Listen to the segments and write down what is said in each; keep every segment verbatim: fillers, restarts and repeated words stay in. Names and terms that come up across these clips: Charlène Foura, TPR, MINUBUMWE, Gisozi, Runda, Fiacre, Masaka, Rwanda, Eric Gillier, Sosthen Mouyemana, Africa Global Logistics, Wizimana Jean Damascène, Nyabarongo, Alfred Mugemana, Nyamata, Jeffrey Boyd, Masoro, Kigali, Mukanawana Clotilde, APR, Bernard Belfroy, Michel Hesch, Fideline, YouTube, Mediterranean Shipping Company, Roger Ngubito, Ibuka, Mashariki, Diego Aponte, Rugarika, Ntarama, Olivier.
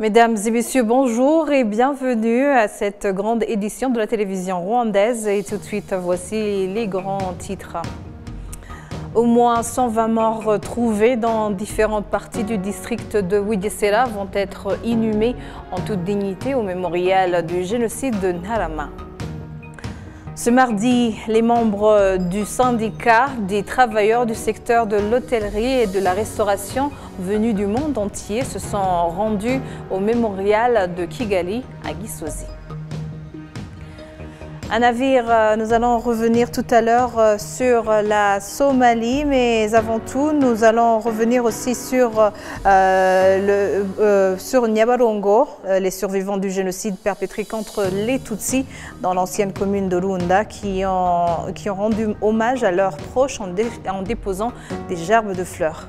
Mesdames et messieurs, bonjour et bienvenue à cette grande édition de la télévision rwandaise. Et tout de suite, voici les grands titres. Au moins cent vingt morts trouvés dans différentes parties du district de Ouidissera vont être inhumés en toute dignité au mémorial du génocide de Ntarama. Ce mardi, les membres du syndicat des travailleurs du secteur de l'hôtellerie et de la restauration venus du monde entier se sont rendus au mémorial de Kigali à Gisozi. Un navire, nous allons revenir tout à l'heure sur la Somalie, mais avant tout, nous allons revenir aussi sur, euh, le, euh, sur Nyabarongo, les survivants du génocide perpétré contre les Tutsis dans l'ancienne commune de Lunda, qui ont, qui ont rendu hommage à leurs proches en, dé, en déposant des gerbes de fleurs.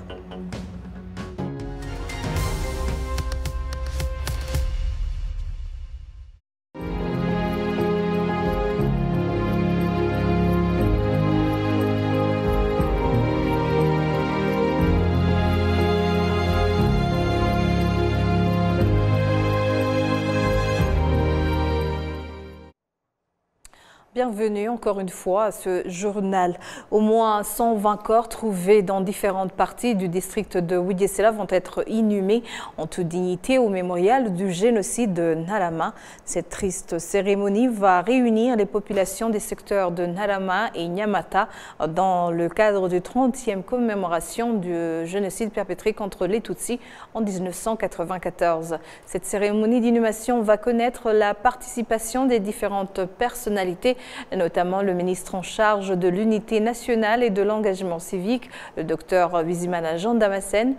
Bienvenue encore une fois à ce journal. Au moins cent vingt corps trouvés dans différentes parties du district de Ouidissela vont être inhumés en toute dignité au mémorial du génocide de Ntarama. Cette triste cérémonie va réunir les populations des secteurs de Ntarama et Nyamata dans le cadre du trentième commémoration du génocide perpétré contre les Tutsis en mille neuf cent quatre-vingt-quatorze. Cette cérémonie d'inhumation va connaître la participation des différentes personnalités, notamment le ministre en charge de l'unité nationale et de l'engagement civique, le docteur Wizimana Jean Damascène.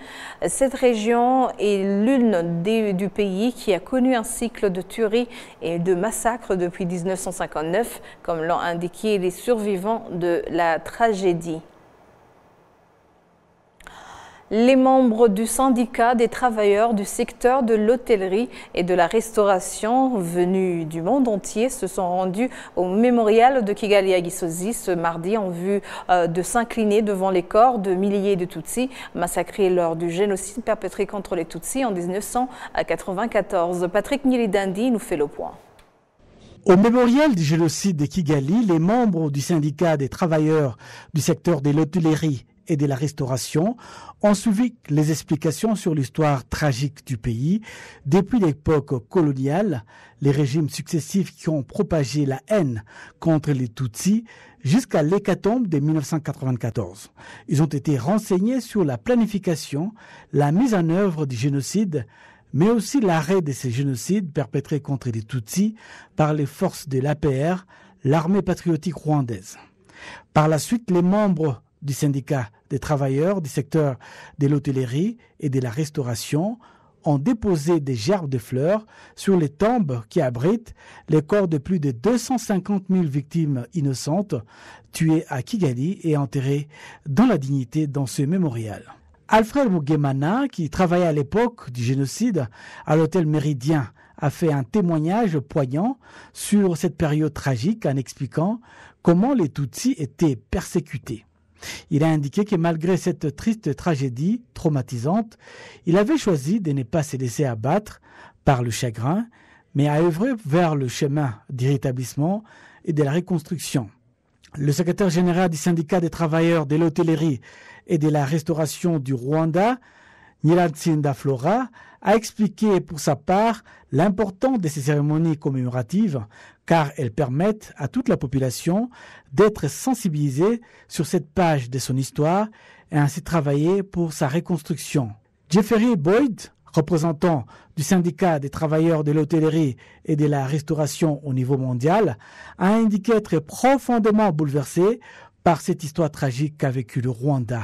Cette région est l'une du pays qui a connu un cycle de tueries et de massacres depuis mille neuf cent cinquante-neuf, comme l'ont indiqué les survivants de la tragédie. Les membres du syndicat des travailleurs du secteur de l'hôtellerie et de la restauration venus du monde entier se sont rendus au mémorial de Kigali à Gisozi ce mardi en vue de s'incliner devant les corps de milliers de Tutsis massacrés lors du génocide perpétré contre les Tutsis en mille neuf cent quatre-vingt-quatorze. Patrick Niyidindi nous fait le point. Au mémorial du génocide de Kigali, les membres du syndicat des travailleurs du secteur de l'hôtellerie et de la restauration ont suivi les explications sur l'histoire tragique du pays depuis l'époque coloniale, les régimes successifs qui ont propagé la haine contre les Tutsis jusqu'à l'hécatombe de mille neuf cent quatre-vingt-quatorze. Ils ont été renseignés sur la planification, la mise en œuvre du génocide, mais aussi l'arrêt de ces génocides perpétrés contre les Tutsis par les forces de l'A P R, l'armée patriotique rwandaise. Par la suite, les membres du syndicat des travailleurs du secteur de l'hôtellerie et de la restauration ont déposé des gerbes de fleurs sur les tombes qui abritent les corps de plus de deux cent cinquante mille victimes innocentes tuées à Kigali et enterrées dans la dignité dans ce mémorial. Alfred Mugemana, qui travaillait à l'époque du génocide à l'hôtel Méridien, a fait un témoignage poignant sur cette période tragique en expliquant comment les Tutsis étaient persécutés. Il a indiqué que malgré cette triste tragédie traumatisante, il avait choisi de ne pas se laisser abattre par le chagrin, mais à œuvrer vers le chemin du rétablissement et de la reconstruction. Le secrétaire général du syndicat des travailleurs de l'hôtellerie et de la restauration du Rwanda, Nirant Singh Dhakal, a expliqué pour sa part l'importance de ces cérémonies commémoratives car elles permettent à toute la population d'être sensibilisée sur cette page de son histoire et ainsi travailler pour sa reconstruction. Jeffrey Boyd, représentant du syndicat des travailleurs de l'hôtellerie et de la restauration au niveau mondial, a indiqué être profondément bouleversé par cette histoire tragique qu'a vécu le Rwanda,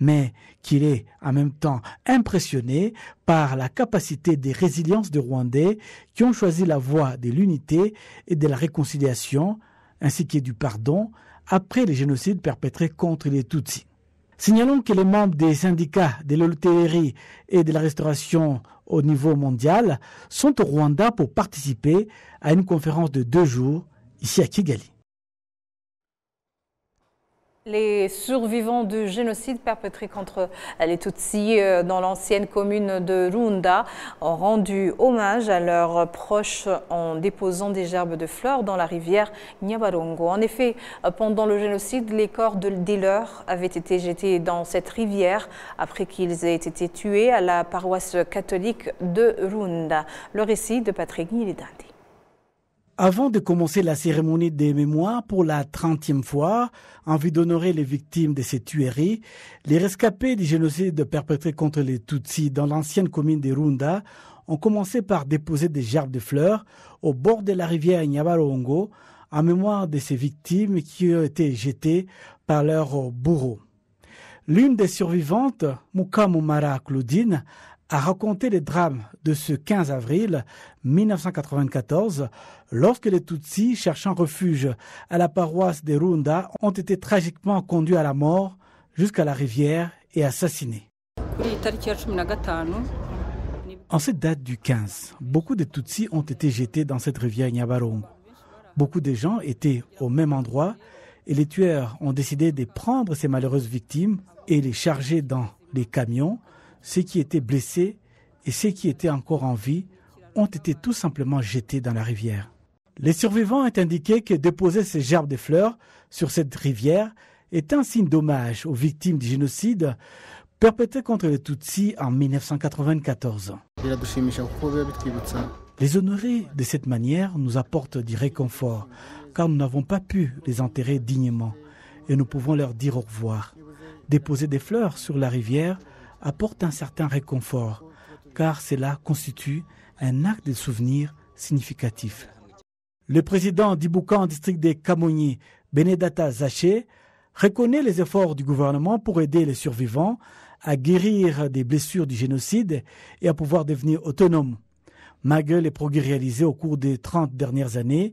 mais qu'il est en même temps impressionné par la capacité des résiliences des Rwandais qui ont choisi la voie de l'unité et de la réconciliation, ainsi que du pardon, après les génocides perpétrés contre les Tutsis. Signalons que les membres des syndicats de l'hôtellerie et de la restauration au niveau mondial sont au Rwanda pour participer à une conférence de deux jours ici à Kigali. Les survivants du génocide perpétré contre les Tutsis dans l'ancienne commune de Runda ont rendu hommage à leurs proches en déposant des gerbes de fleurs dans la rivière Nyabarongo. En effet, pendant le génocide, les corps de, des leurs avaient été jetés dans cette rivière après qu'ils aient été tués à la paroisse catholique de Runda. Le récit de Patrick Niyidindi. Avant de commencer la cérémonie des mémoires pour la trentième fois, en vue d'honorer les victimes de ces tueries, les rescapés du génocide perpétré contre les Tutsis dans l'ancienne commune de Runda ont commencé par déposer des gerbes de fleurs au bord de la rivière Nyabarongo en mémoire de ces victimes qui ont été jetées par leurs bourreaux. L'une des survivantes, Mukamumara Claudine, a raconté les drames de ce quinze avril mille neuf cent quatre-vingt-quatorze, lorsque les Tutsis, cherchant refuge à la paroisse de Runda, ont été tragiquement conduits à la mort jusqu'à la rivière et assassinés. En cette date du quinze, beaucoup de Tutsis ont été jetés dans cette rivière Nyabarongo. Beaucoup de gens étaient au même endroit et les tueurs ont décidé de prendre ces malheureuses victimes et les charger dans les camions. Ceux qui étaient blessés et ceux qui étaient encore en vie ont été tout simplement jetés dans la rivière. Les survivants ont indiqué que déposer ces gerbes de fleurs sur cette rivière est un signe d'hommage aux victimes du génocide perpétré contre les Tutsis en mille neuf cent quatre-vingt-quatorze. Les honorer de cette manière nous apporte du réconfort, car nous n'avons pas pu les enterrer dignement et nous pouvons leur dire au revoir. Déposer des fleurs sur la rivière apporte un certain réconfort, car cela constitue un acte de souvenir significatif. Le président d'Ibuka en district de Kamoni, Benedata Zache, reconnaît les efforts du gouvernement pour aider les survivants à guérir des blessures du génocide et à pouvoir devenir autonomes. Malgré les progrès réalisés au cours des trente dernières années,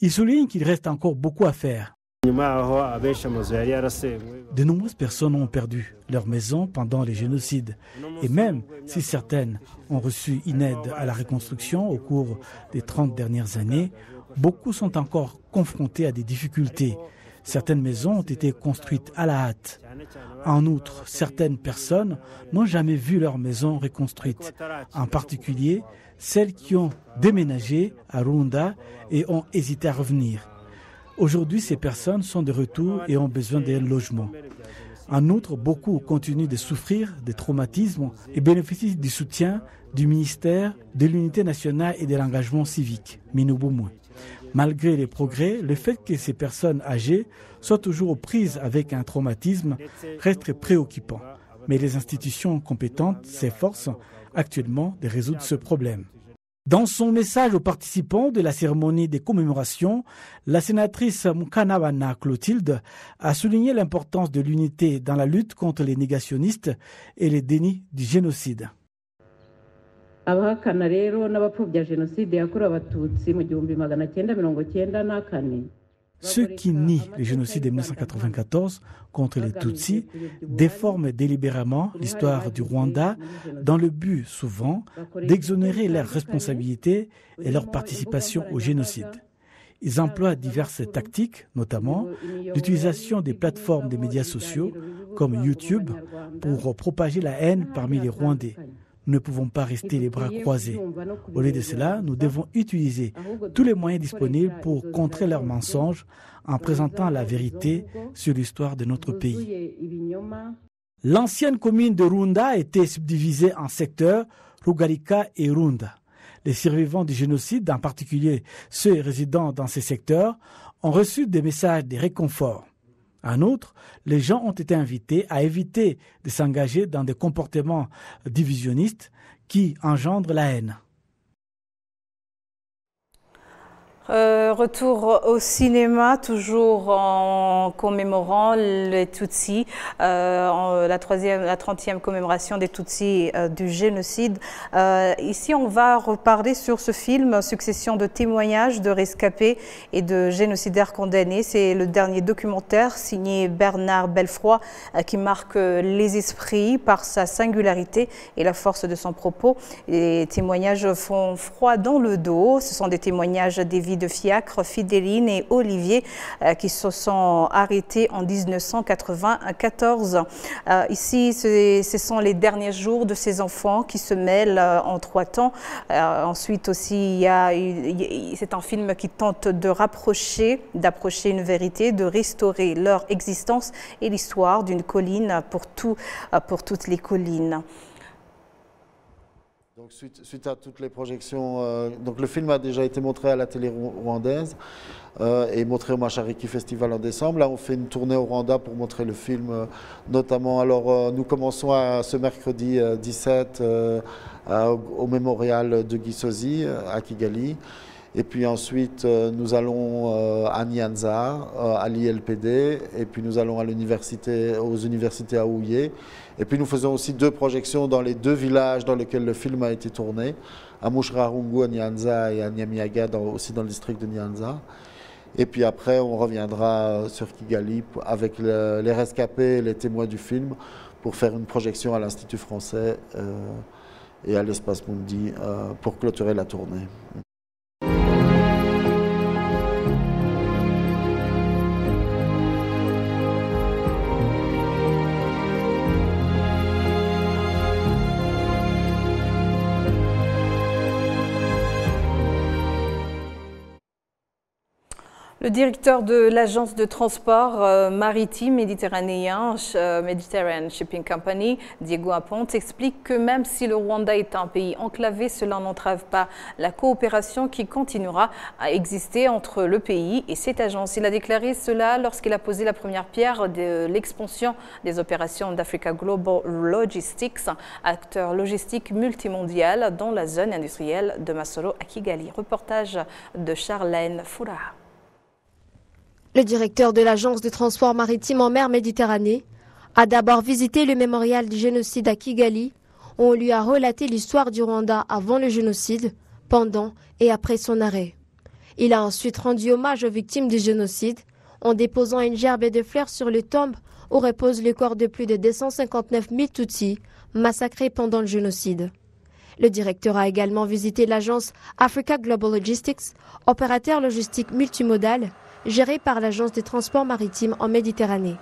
il souligne qu'il reste encore beaucoup à faire. De nombreuses personnes ont perdu leur maison pendant les génocides et même si certaines ont reçu une aide à la reconstruction au cours des trente dernières années, beaucoup sont encore confrontés à des difficultés. Certaines maisons ont été construites à la hâte. En outre, certaines personnes n'ont jamais vu leur maison reconstruite, en particulier celles qui ont déménagé à Runda et ont hésité à revenir. Aujourd'hui, ces personnes sont de retour et ont besoin d'un logement. En outre, beaucoup continuent de souffrir des traumatismes et bénéficient du soutien du ministère de l'Unité nationale et de l'engagement civique, MINUBUMWE. Malgré les progrès, le fait que ces personnes âgées soient toujours aux prises avec un traumatisme reste préoccupant. Mais les institutions compétentes s'efforcent actuellement de résoudre ce problème. Dans son message aux participants de la cérémonie des commémorations, la sénatrice Mukanawana Clotilde a souligné l'importance de l'unité dans la lutte contre les négationnistes et les dénis du génocide. Ceux qui nient le génocide de mille neuf cent quatre-vingt-quatorze contre les Tutsis déforment délibérément l'histoire du Rwanda dans le but, souvent, d'exonérer leurs responsabilités et leur participation au génocide. Ils emploient diverses tactiques, notamment l'utilisation des plateformes des médias sociaux comme YouTube pour propager la haine parmi les Rwandais. Nous ne pouvons pas rester les bras croisés. Au lieu de cela, nous devons utiliser tous les moyens disponibles pour contrer leurs mensonges en présentant la vérité sur l'histoire de notre pays. L'ancienne commune de Runda a été subdivisée en secteurs Rugarika et Runda. Les survivants du génocide, en particulier ceux résidant dans ces secteurs, ont reçu des messages de réconfort. En outre, les gens ont été invités à éviter de s'engager dans des comportements divisionnistes qui engendrent la haine. Euh, retour au cinéma, toujours en commémorant les Tutsis, euh, la, troisième, la trentième commémoration des Tutsis euh, du génocide. Euh, ici, on va reparler sur ce film, succession de témoignages de rescapés et de génocidaires condamnés. C'est le dernier documentaire signé Bernard Belfroy euh, qui marque les esprits par sa singularité et la force de son propos. Les témoignages font froid dans le dos. Ce sont des témoignages des vies de Fiacre, Fideline et Olivier euh, qui se sont arrêtés en mille neuf cent quatre-vingt-quatorze. Euh, ici, ce sont les derniers jours de ces enfants qui se mêlent euh, en trois temps. Euh, ensuite aussi, il y a, c'est un film qui tente de rapprocher, d'approcher une vérité, de restaurer leur existence et l'histoire d'une colline pour, tout, pour toutes les collines. Donc, suite, suite à toutes les projections, euh, donc le film a déjà été montré à la télé rwandaise euh, et montré au Mashariki Festival en décembre. Là, on fait une tournée au Rwanda pour montrer le film, euh, notamment. Alors, euh, nous commençons à, ce mercredi euh, dix-sept euh, à, au mémorial de Gisozi à Kigali. Et puis ensuite, euh, nous allons euh, à Nyanza, euh, à l'I L P D, et puis nous allons à l'université, aux universités à Ouye. Et puis nous faisons aussi deux projections dans les deux villages dans lesquels le film a été tourné, à Mushrarungu, à Nyanza, et à Nyamiaga, dans, aussi dans le district de Nyanza. Et puis après, on reviendra sur Kigali avec le, les rescapés et les témoins du film pour faire une projection à l'Institut français euh, et à l'Espace Mundi euh, pour clôturer la tournée. Le directeur de l'agence de transport maritime méditerranéen, Mediterranean Shipping Company, Diego Aponte, explique que même si le Rwanda est un pays enclavé, cela n'entrave pas la coopération qui continuera à exister entre le pays et cette agence. Il a déclaré cela lorsqu'il a posé la première pierre de l'expansion des opérations d'Africa Global Logistics, acteur logistique multimondial dans la zone industrielle de Masoro à Kigali. Reportage de Charlène Foura. Le directeur de l'agence de transport maritime en mer Méditerranée a d'abord visité le mémorial du génocide à Kigali, où on lui a relaté l'histoire du Rwanda avant le génocide, pendant et après son arrêt. Il a ensuite rendu hommage aux victimes du génocide en déposant une gerbe de fleurs sur les tombes où reposent les corps de plus de deux cent cinquante-neuf mille Tutsis massacrés pendant le génocide. Le directeur a également visité l'agence Africa Global Logistics, opérateur logistique multimodal, géré par l'Agence des transports maritimes en Méditerranée.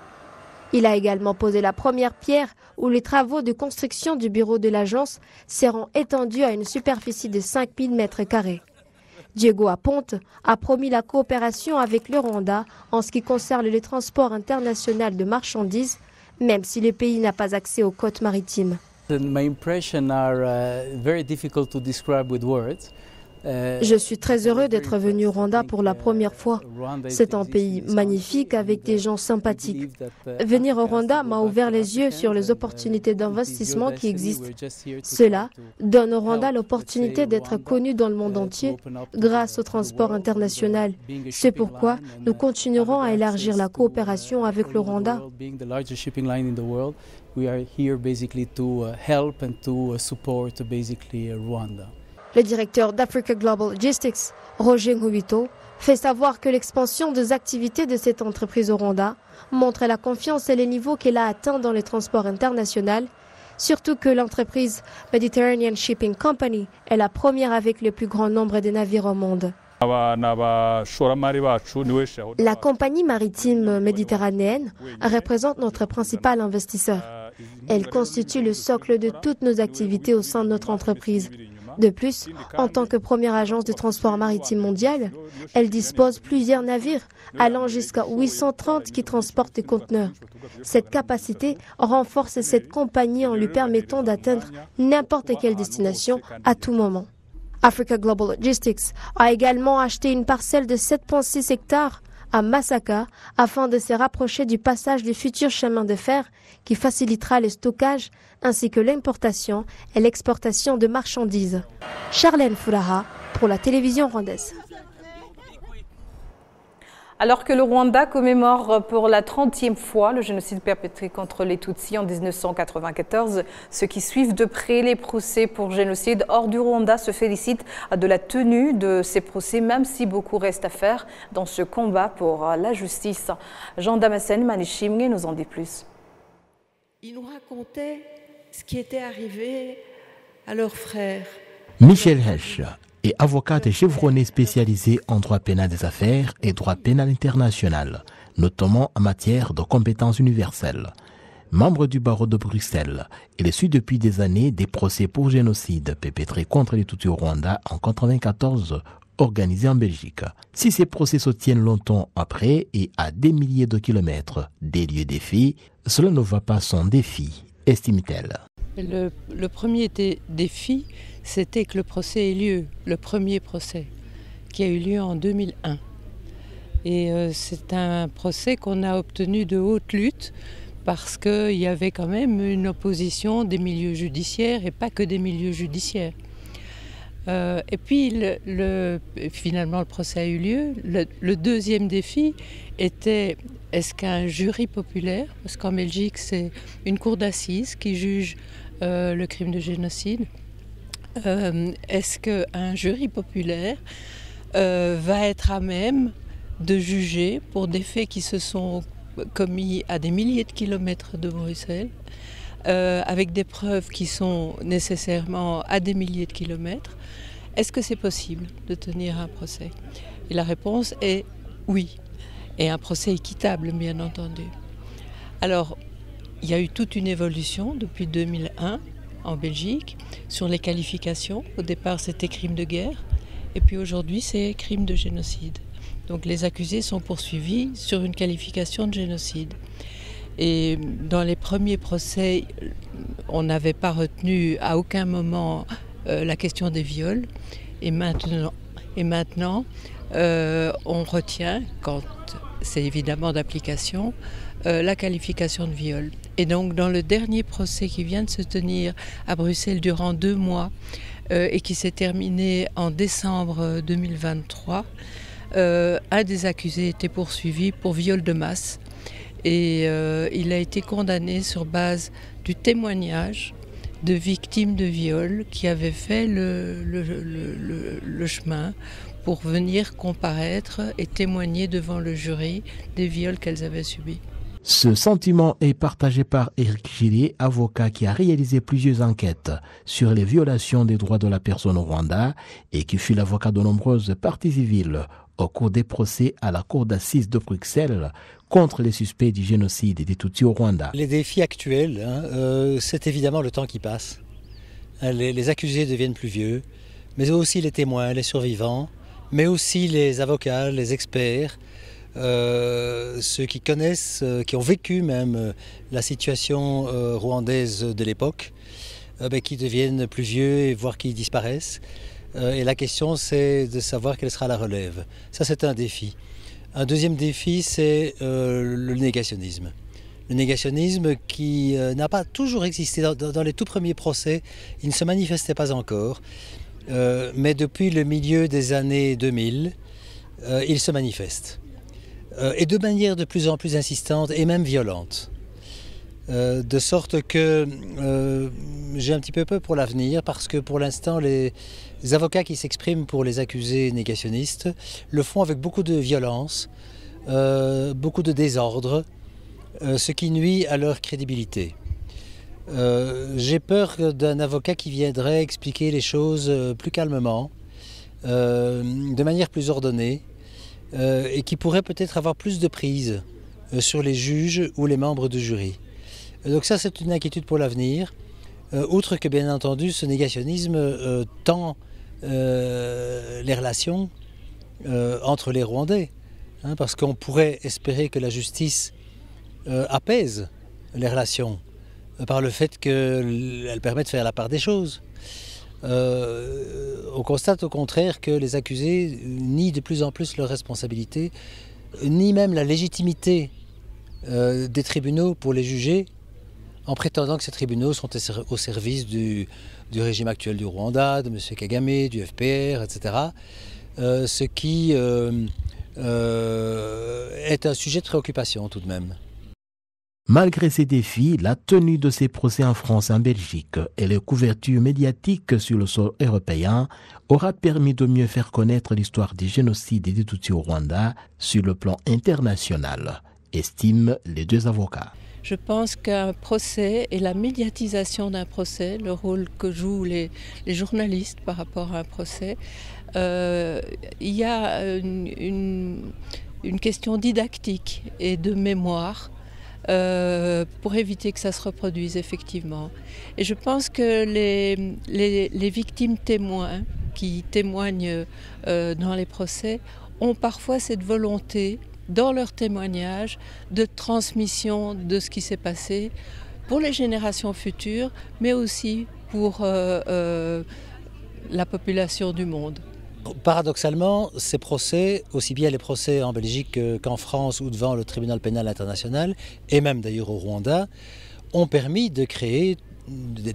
Il a également posé la première pierre où les travaux de construction du bureau de l'agence seront étendus à une superficie de cinq mille mètres carrés. Diego Aponte a promis la coopération avec le Rwanda en ce qui concerne le transport international de marchandises, même si le pays n'a pas accès aux côtes maritimes. Je suis très heureux d'être venu au Rwanda pour la première fois. C'est un pays magnifique avec des gens sympathiques. Venir au Rwanda m'a ouvert les yeux sur les opportunités d'investissement qui existent. Cela donne au Rwanda l'opportunité d'être connu dans le monde entier grâce au transport international. C'est pourquoi nous continuerons à élargir la coopération avec le Rwanda. Le directeur d'Africa Global Logistics, Roger Ngubito, fait savoir que l'expansion des activités de cette entreprise au Rwanda montre la confiance et les niveaux qu'elle a atteints dans le transport international, surtout que l'entreprise Mediterranean Shipping Company est la première avec le plus grand nombre de navires au monde. La compagnie maritime méditerranéenne représente notre principal investisseur. Elle constitue le socle de toutes nos activités au sein de notre entreprise. De plus, en tant que première agence de transport maritime mondiale, elle dispose plusieurs navires allant jusqu'à huit cent trente qui transportent des conteneurs. Cette capacité renforce cette compagnie en lui permettant d'atteindre n'importe quelle destination à tout moment. Africa Global Logistics a également acheté une parcelle de sept virgule six hectares à Masaka afin de se rapprocher du passage du futur chemin de fer qui facilitera le stockage ainsi que l'importation et l'exportation de marchandises. Charlène Fouraha pour la télévision rwandaise. Alors que le Rwanda commémore pour la trentième fois le génocide perpétré contre les Tutsis en mille neuf cent quatre-vingt-quatorze, ceux qui suivent de près les procès pour génocide hors du Rwanda se félicitent de la tenue de ces procès, même si beaucoup reste à faire dans ce combat pour la justice. Jean Thomas Elimani Manishimwe nous en dit plus. Ils nous racontaient ce qui était arrivé à leurs frères. Michel Hesch et avocate chevronnée spécialisée en droit pénal des affaires et droit pénal international, notamment en matière de compétences universelles. Membre du barreau de Bruxelles, elle suit depuis des années des procès pour génocide perpétrés contre les Tutsis au Rwanda en mille neuf cent quatre-vingt-quatorze, organisés en Belgique. Si ces procès se tiennent longtemps après et à des milliers de kilomètres des lieux des faits, cela ne va pas sans défi, estime-t-elle. Le, le premier défi, c'était que le procès ait lieu, le premier procès, qui a eu lieu en deux mille un. Et euh, c'est un procès qu'on a obtenu de haute lutte, parce qu'il y avait quand même une opposition des milieux judiciaires et pas que des milieux judiciaires. Euh, et puis le, le, finalement le procès a eu lieu. Le, le deuxième défi était, est-ce qu'un jury populaire, parce qu'en Belgique c'est une cour d'assises qui juge euh, le crime de génocide, euh, est-ce qu'un jury populaire euh, va être à même de juger pour des faits qui se sont commis à des milliers de kilomètres de Bruxelles, euh, avec des preuves qui sont nécessairement à des milliers de kilomètres, est-ce que c'est possible de tenir un procès? Et la réponse est oui, et un procès équitable, bien entendu. Alors, il y a eu toute une évolution depuis deux mille un en Belgique sur les qualifications. Au départ, c'était crime de guerre, et puis aujourd'hui, c'est crime de génocide. Donc les accusés sont poursuivis sur une qualification de génocide. Et dans les premiers procès, on n'avait pas retenu à aucun moment euh, la question des viols. Et maintenant, et maintenant euh, on retient, quand c'est évidemment d'application, euh, la qualification de viol. Et donc dans le dernier procès qui vient de se tenir à Bruxelles durant deux mois euh, et qui s'est terminé en décembre deux mille vingt-trois, Euh, un des accusés était poursuivi pour viol de masse et euh, il a été condamné sur base du témoignage de victimes de viol qui avaient fait le, le, le, le, le chemin pour venir comparaître et témoigner devant le jury des viols qu'elles avaient subis. Ce sentiment est partagé par Eric Gillier, avocat qui a réalisé plusieurs enquêtes sur les violations des droits de la personne au Rwanda et qui fut l'avocat de nombreuses parties civiles au cours des procès à la cour d'assises de Bruxelles contre les suspects du génocide des Tutsis au Rwanda. Les défis actuels, hein, euh, c'est évidemment le temps qui passe. Les, les accusés deviennent plus vieux, mais aussi les témoins, les survivants, mais aussi les avocats, les experts, Euh, ceux qui connaissent, euh, qui ont vécu même euh, la situation euh, rwandaise de l'époque, euh, bah, qui deviennent plus vieux et voire qui disparaissent. Euh, et la question, c'est de savoir quelle sera la relève. Ça, c'est un défi. Un deuxième défi, c'est euh, le négationnisme. Le négationnisme qui euh, n'a pas toujours existé. Dans, dans les tout premiers procès, il ne se manifestait pas encore. Euh, mais depuis le milieu des années deux mille, euh, il se manifeste. Et de manière de plus en plus insistante et même violente. Euh, de sorte que euh, j'ai un petit peu peur pour l'avenir, parce que pour l'instant, les, les avocats qui s'expriment pour les accusés négationnistes le font avec beaucoup de violence, euh, beaucoup de désordre, euh, ce qui nuit à leur crédibilité. Euh, j'ai peur d'un avocat qui viendrait expliquer les choses plus calmement, euh, de manière plus ordonnée, Euh, et qui pourrait peut-être avoir plus de prise euh, sur les juges ou les membres du jury. Euh, donc ça, c'est une inquiétude pour l'avenir, euh, outre que bien entendu ce négationnisme euh, tend euh, les relations euh, entre les Rwandais, hein, parce qu'on pourrait espérer que la justice euh, apaise les relations euh, par le fait qu'elle permet de faire la part des choses. Euh, on constate au contraire que les accusés nient de plus en plus leurs responsabilités, ni même la légitimité euh, des tribunaux pour les juger, en prétendant que ces tribunaux sont au service du, du régime actuel du Rwanda, de M. Kagame, du F P R, et cetera. Euh, ce qui euh, euh, est un sujet de préoccupation tout de même. Malgré ces défis, la tenue de ces procès en France et en Belgique et les couvertures médiatiques sur le sol européen aura permis de mieux faire connaître l'histoire des génocides et des Tutsis au Rwanda sur le plan international, estiment les deux avocats. Je pense qu'un procès et la médiatisation d'un procès, le rôle que jouent les, les journalistes par rapport à un procès, euh, il y a une, une, une question didactique et de mémoire Euh, pour éviter que ça se reproduise effectivement. Et je pense que les, les, les victimes témoins qui témoignent euh, dans les procès ont parfois cette volonté dans leur témoignage de transmission de ce qui s'est passé pour les générations futures, mais aussi pour euh, euh, la population du monde. Paradoxalement, ces procès, aussi bien les procès en Belgique qu'en France ou devant le tribunal pénal international, et même d'ailleurs au Rwanda, ont permis de créer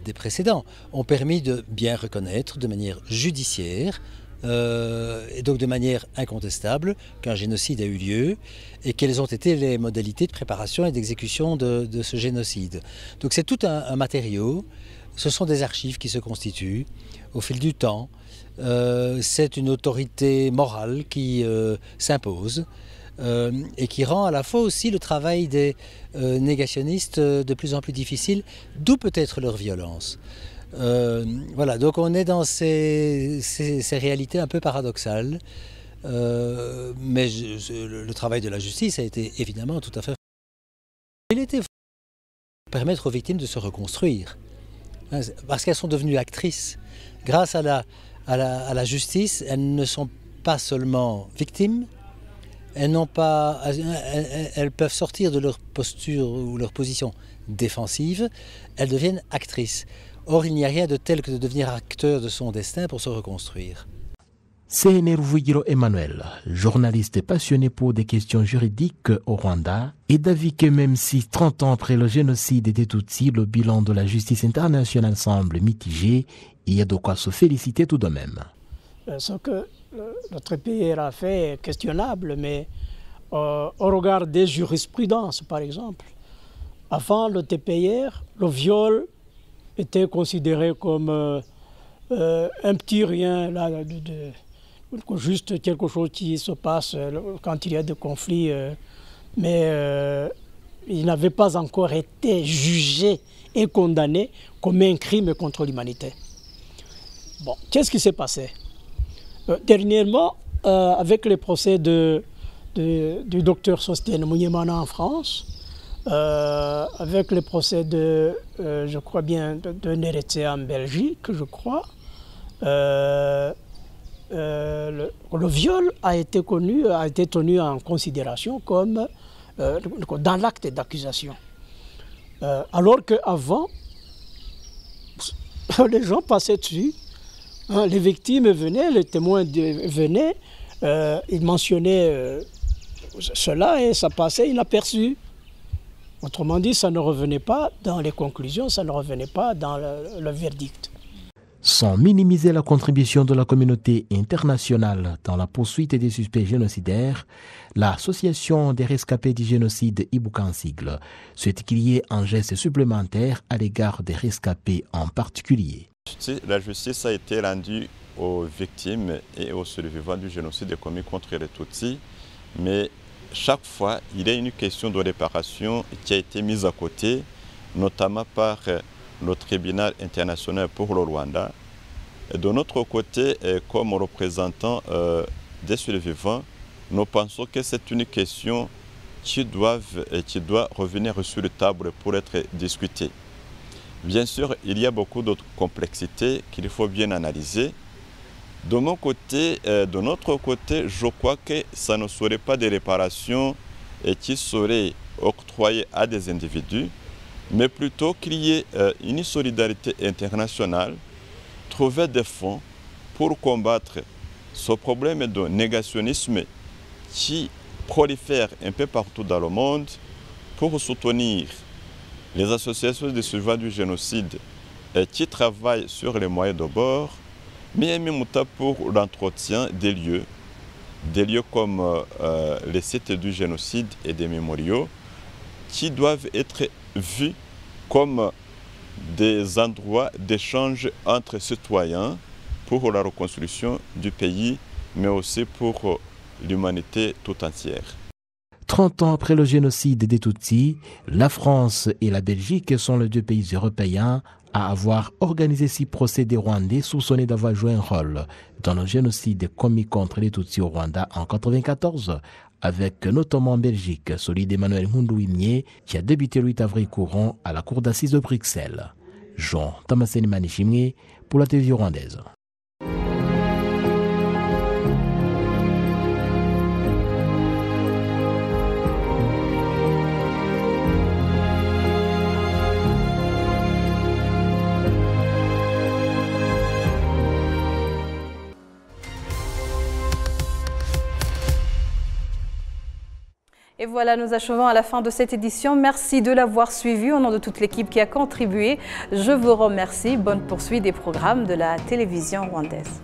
des précédents, ont permis de bien reconnaître de manière judiciaire, euh, et donc de manière incontestable, qu'un génocide a eu lieu, et quelles ont été les modalités de préparation et d'exécution de, de ce génocide. Donc c'est tout un, un matériau, ce sont des archives qui se constituent au fil du temps. Euh, c'est une autorité morale qui euh, s'impose euh, et qui rend à la fois aussi le travail des euh, négationnistes euh, de plus en plus difficile, d'où peut-être leur violence. Euh, voilà, donc on est dans ces, ces, ces réalités un peu paradoxales, euh, mais je, je, le travail de la justice a été évidemment tout à fait... Il était pour permettre aux victimes de se reconstruire, hein, parce qu'elles sont devenues actrices. Grâce à la... À la, à la justice, elles ne sont pas seulement victimes, elles, n'ont pas, elles, elles peuvent sortir de leur posture ou leur position défensive, elles deviennent actrices. Or, il n'y a rien de tel que de devenir acteur de son destin pour se reconstruire. C'est Nervuigiro Emmanuel, journaliste passionné pour des questions juridiques au Rwanda, et d'avis que même si trente ans après le génocide était Tutsi, le bilan de la justice internationale semble mitigé, il y a de quoi se féliciter tout de même. Ce que notre T P R a fait est questionnable, mais euh, au regard des jurisprudences, par exemple, avant le T P R, le viol était considéré comme euh, euh, un petit rien là, de, de, juste quelque chose qui se passe quand il y a des conflits, mais euh, il n'avait pas encore été jugé et condamné comme un crime contre l'humanité. Bon, qu'est-ce qui s'est passé euh, dernièrement, euh, avec les procès de, de, du docteur Sosthen Mouyemana en France, euh, avec les procès de, euh, je crois bien, de, de Neretia en Belgique, je crois, euh, Euh, le, le viol a été, connu, a été tenu en considération comme euh, dans l'acte d'accusation. Euh, alors qu'avant, les gens passaient dessus, hein, les victimes venaient, les témoins de, venaient, euh, ils mentionnaient euh, cela et ça passait inaperçu. Autrement dit, ça ne revenait pas dans les conclusions, ça ne revenait pas dans le, le verdict. Sans minimiser la contribution de la communauté internationale dans la poursuite des suspects génocidaires, l'association des rescapés du génocide Ibuka en sigle souhaite qu'il y ait un geste supplémentaire à l'égard des rescapés en particulier. La justice a été rendue aux victimes et aux survivants du génocide commis contre les Tutsis, mais chaque fois, il y a une question de réparation qui a été mise à côté, notamment par le tribunal international pour le Rwanda. Et de notre côté, comme représentants euh, des survivants, nous pensons que c'est une question qui, doivent, qui doit revenir sur la table pour être discutée. Bien sûr, il y a beaucoup d'autres complexités qu'il faut bien analyser. De mon côté, euh, de notre côté, je crois que ça ne serait pas des réparations et qui seraient octroyées à des individus, mais plutôt créer une solidarité internationale, trouver des fonds pour combattre ce problème de négationnisme qui prolifère un peu partout dans le monde, pour soutenir les associations de survivants du génocide qui travaillent sur les moyens de bord, mais en même temps pour l'entretien des lieux, des lieux comme euh, les sites du génocide et des mémoriaux, qui doivent être vus comme des endroits d'échange entre citoyens pour la reconstruction du pays, mais aussi pour l'humanité tout entière. trente ans après le génocide des Tutsis, la France et la Belgique sont les deux pays européens à avoir organisé six procès des Rwandais soupçonnés d'avoir joué un rôle dans le génocide commis contre les Tutsis au Rwanda en mille neuf cent quatre-vingt-quatorze, avec notamment en Belgique celui d'Emmanuel Munduimye qui a débuté le huit avril courant à la cour d'assises de Bruxelles. Jean Thomas Elimani Manishimwe pour la T V rwandaise. Et voilà, nous achevons à la fin de cette édition. Merci de l'avoir suivi. Au nom de toute l'équipe qui a contribué, je vous remercie. Bonne poursuite des programmes de la télévision rwandaise.